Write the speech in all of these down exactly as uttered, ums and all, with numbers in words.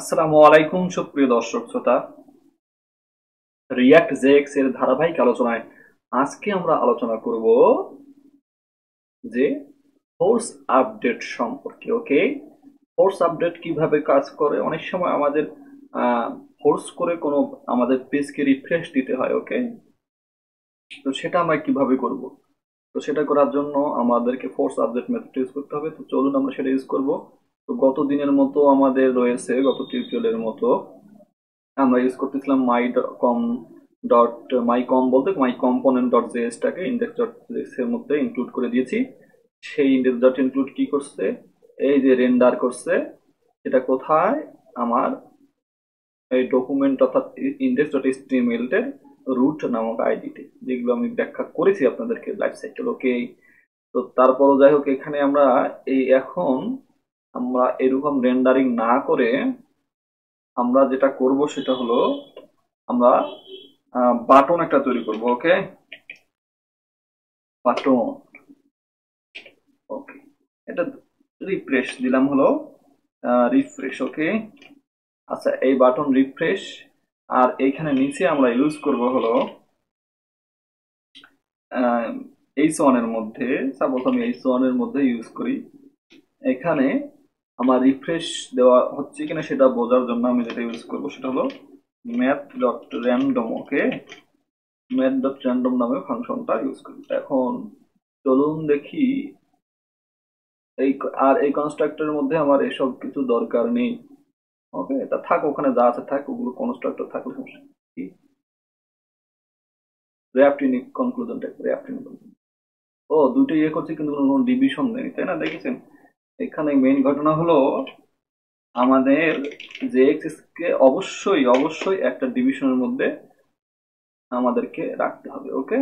আসসালামু আলাইকুম সুপ্রিয় দর্শক শ্রোতা React.js এর ধারাবাহিক আলোচনায় আজকে আমরা আলোচনা করব যে ফোর্স আপডেট সম্পর্কে ওকে ফোর্স আপডেট কিভাবে কাজ করে অনেক সময় আমাদের ফোর্স করে কোনো আমাদের পেজকে রিফ্রেশ দিতে হয় ওকে তো সেটা আমরা কিভাবে করব তো সেটা করার জন্য আমাদেরকে ফোর্স আপডেট মেথড ইউজ করতে হবে তো চলুন আমরা সেটা ইউজ করব তো গত দিনের মতো আমাদের রয়েছে গত টিউটোরিয়ালের মতো আমরা ইউজ করতেছিলাম mycom.mycom বলতে mycomponent.js টাকে index.js এর মধ্যে ইনক্লুড করে দিয়েছি সেই index. include কি করছে এই যে রেন্ডার করছে এটা কোথায় আমার এই ডকুমেন্ট অর্থাৎ index.html এর root নামক আইডিতে যেগুলো আমি ব্যাখ্যা করেছি আপনাদেরকে লাইভ সাইকেল ওকে তো তারপরও যাই হোক এখানে আমরা এই এখন আমরা এরকম রেন্ডারিং না করে আমরা যেটা করব সেটা হলো আমরা বাটন একটা তৈরি করব ওকে বাটন ওকে এটা রিফ্রেশ দিলাম হলো রিফ্রেশ ওকে আচ্ছা এই বাটন রিফ্রেশ আর এইখানে নিচে আমরা ইউজ করব হলো এইচ ওয়ান এর মধ্যে সাপোজ আমি এইচ ওয়ান এর মধ্যে ইউজ করি এখানে আমার রিফ্রেশ দেওয়া হচ্ছে কিনা সেটা বোঝার জন্য আমি যেটা ইউজ করব সেটা হলো Math.random ওকে Math.random নামে ফাংশনটা ইউজ করব এখন চলুন দেখি এই আর এই কনস্ট্রাক্টরের মধ্যে আমার এসব কিছু দরকার নেই ওকে এটা থাক ওখানে যা আছে থাক ওগুলো কনস্ট্রাক্টর থাকলে সমস্যা নেই React unique conclusion type React unique ও দুটোই ইয়ে করছে কিন্তু কোনো ডিভিশন নেই তাই না দেখেছেন এখানে মেইন ঘটনা হলো আমাদের যে এক্সিস কে অবশ্যই অবশ্যই একটা ডিভিশনের মধ্যে আমাদেরকে রাখতে হবে ওকে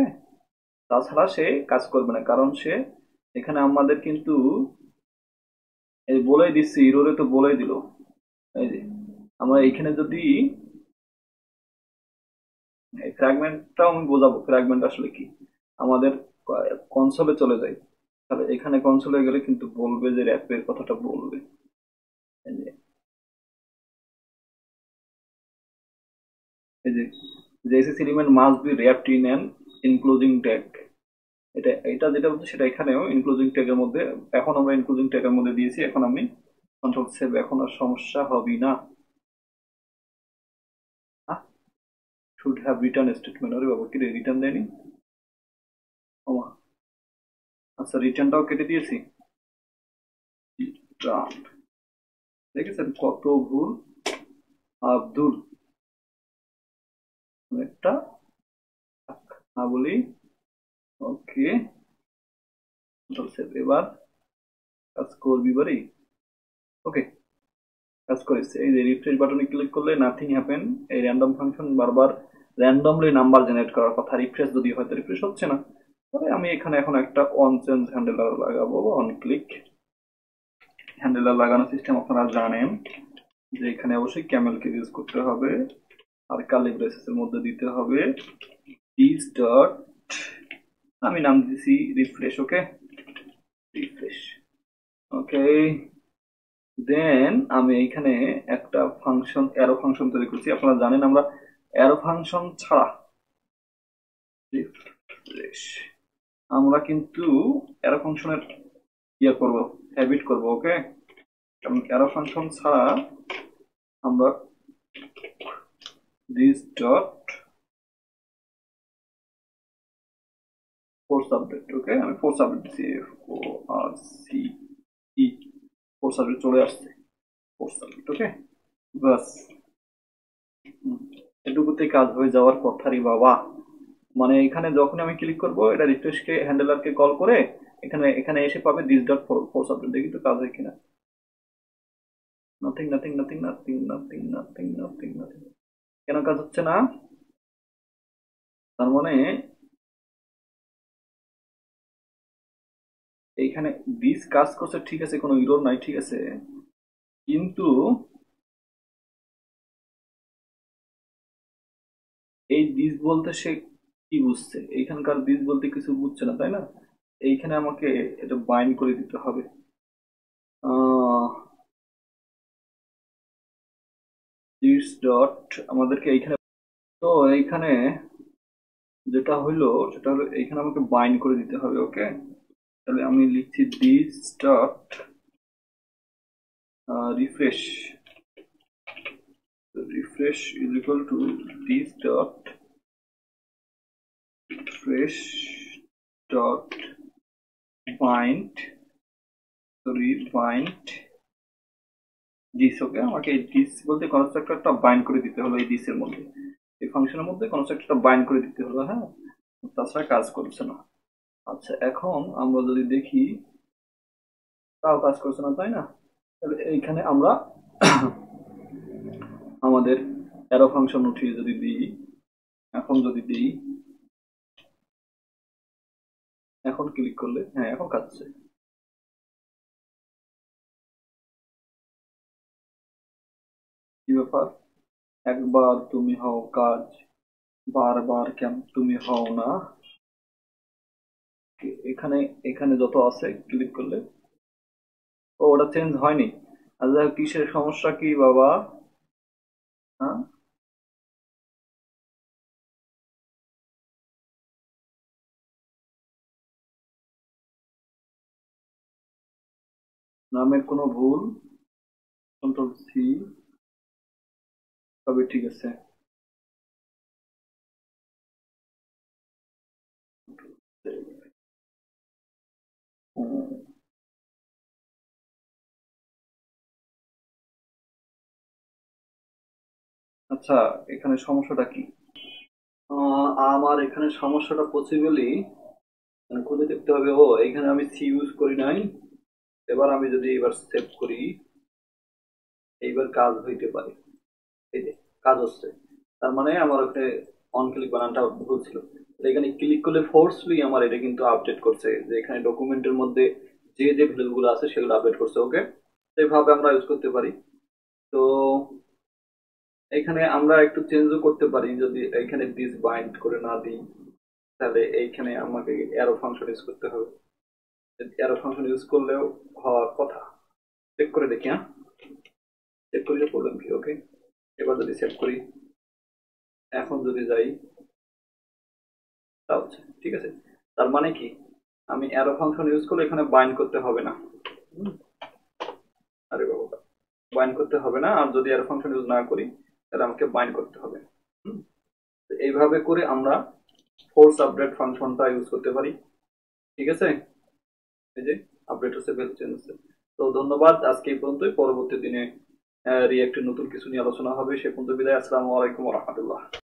তাছাড়া সে কাজ করবে না কারণ সে এখানে আমাদের কিন্তু এই বলেই দিছি এররে তো বলেই দিল এই যে আমরা এখানে যদি এই ফ্র্যাগমেন্টটাও আমি বোঝাবো ফ্র্যাগমেন্ট আসলে কি আমাদের কনসোলে চলে যায় তাহলে এখানে কনসোলে গেলে কিন্তু বলবে যে র‍্যাপের কথাটা বলবে এই যে জেএসএস element must be wrapped in an enclosing tag এটা এটা যেটা বলতে সেটা এখানেও ইনক্লুজিং ট্যাগের মধ্যে এখন আমরা ইনক্লুজিং ট্যাগের মধ্যে দিয়েছি এখন আমি কন্ট্রোল সেভ এখন আর সমস্যা হবে না শুড হ্যাভ রিটার্ন স্টেটমেন্ট আরে বাবা কি রিটার্ন দেয়নি ওমা আচ্ছা রিটার্নটাও কেটে দিয়েছি দেখেছেন কত ভুল আব্দুল একটা না বলি ওকে এবার কাজ করবি বাড়ি ওকে কাজ করেছে এই যে রিফ্রেশ বাটনে ক্লিক করলে নাথিং হ্যাপেন এই র্যান্ডম ফাংশন বারবার র্যান্ডমলি নাম্বার জেনারেট করার কথা রিফ্রেশ যদি হয় তো রিফ্রেশ হচ্ছে না তবে আমি এখানে এখন একটা onChange হ্যান্ডেলার লাগাবো onClick হ্যান্ডেলার লাগানোর সিস্টেম আপনারা জানেন যে এখানে অবশ্যই camelCase ইউজ করতে হবে আর কার্লি ব্রেসেসের মধ্যে দিতে হবে this dot আমি নাম দিছি রিফ্রেশ ওকে রিফ্রেশ ওকে দেন আমি এখানে একটা ফাংশন arrow ফাংশন তৈরি করছি আপনারা জানেন আমরা arrow ফাংশন ছাড়া আমরা কিন্তু arrow ফাংশনের ইয়া করব হ্যাবিট করব ওকে কারণ arrow ফাংশন ছাড়া আমরা this dot forceUpdate ওকে আমি forceUpdate দিছি ও আর সি ই forceUpdate চলে আসছে forceUpdate ওকে বাস এটুকুতে কাজ হয়ে যাওয়ার কথারই বাবা মানে এখানে যখন আমি ক্লিক করব এটা রিফ্রেশ কে হ্যান্ডেলার কে কল করে এখানে এখানে এসে পাবে this dot forceUpdate দেখি তো কাজ হয় কিনা nothing nothing nothing nothing nothing nothing nothing nothing কেন কাজ হচ্ছে না তার মানে এইখানে this কাজ করছে ঠিক আছে কোনো এরর নাই ঠিক আছে কিন্তু এই this বলতে সে কি বুঝছে এইখানকার দিস বলতে কিছু বুঝছে না তাই না এইখানে আমাকে এটা বাইন্ড করে দিতে হবে dot আমাদেরকে এইখানে তো এইখানে যেটা হলো সেটা হলো এইখানে আমাকে বাইন্ড করে দিতে হবে। ওকে, তাহলে আমি লিখছি this dot refresh refresh is equal to this dot refresh dot bind sorry bind this okay আমাকে this বলতে কনস্ট্রাক্টরটা বাইন্ড করে দিতে হলো এই this এর মধ্যে, এই ফাংশনের মধ্যে কনস্ট্রাক্টরটা বাইন্ড করে দিতে হলো। হ্যাঁ, তাছাড়া কাজ করছে না। আচ্ছা, এখন আমরা যদি দেখি তাও কাজ করছে না, তাই না? তাহলে এইখানে আমরা আমাদের arrow ফাংশন উঠিয়ে যদি দিই, এখন যদি দিই, এখন ক্লিক করলে হ্যাঁ এখন কাজ হচ্ছে। কি ব্যাপার? একবার তুমি হও কাজ, বারবার কেন তুমি হও না? এখানে এখানে যত আছে ক্লিক করলে ও ওটা চেঞ্জ হয়নি। আচ্ছা, কিসের সমস্যা কি বাবা? হ্যাঁ, নামের কোনো ভুল, কন্ট্রোল সি, তবে ঠিক আছে। আচ্ছা, এখানে সমস্যাটা কি? আমার এখানে সমস্যাটা পসিবলি খুঁজে দেখতে হবে। ও এখানে আমি সি ইউজ করি নাই। এবার আমি যদি এবার সেভ করি, এইবার কাজ হইতে পারে। এই যে কাজ হচ্ছে, তার মানে আমার ওখানে অন ক্লিক বানানটা ভুল ছিল। এখানে ক্লিক করলে ফোর্সলি আমার এটা কিন্তু আপডেট করছে যে এখানে ডকুমেন্টের মধ্যে যে যে ভ্যালুগুলো আছে সেগুলো আপডেট করছে। ওকে, এইভাবে আমরা ইউজ করতে পারি। তো এখানে আমরা একটু চেঞ্জও করতে পারি, যদি এইখানে দিস বাইন্ড করে না দিই তাহলে এইখানে আমাকে অ্যারো ফাংশন ইউজ করতে হবে। অ্যারো ফাংশন ইউজ করলেও হওয়ার কথা। চেক করে দেখি, হ্যাঁ চেক করলে প্রবলেম কি? ওকে, এবার যদি সেভ করি, এখন যদি যাই, ঠিক আছে। তার মানে কি আমি অ্যারো ফাংশন ইউজ করলে এখানে বাইন্ড করতে হবে না। আরে বাবা, বাইন্ড করতে হবে না। আর যদি অ্যারো ফাংশন ইউজ না করি তাহলে আমাকে বাইন্ড করতে হবে। এইভাবে করে আমরা ফোর্স আপডেট ফাংশনটা ইউজ করতে পারি। ঠিক আছে, এই যে আপডেট হচ্ছে, ভ্যালু চেঞ্জ হচ্ছে। তো ধন্যবাদ, আজকে এই পর্যন্তই। পরবর্তী দিনে রিঅ্যাক্টের নতুন কিছু নিয়ে আলোচনা হবে। সে পর্যন্ত বিদায়। আসসালামু আলাইকুম ওয়া রাহমাতুল্লাহ।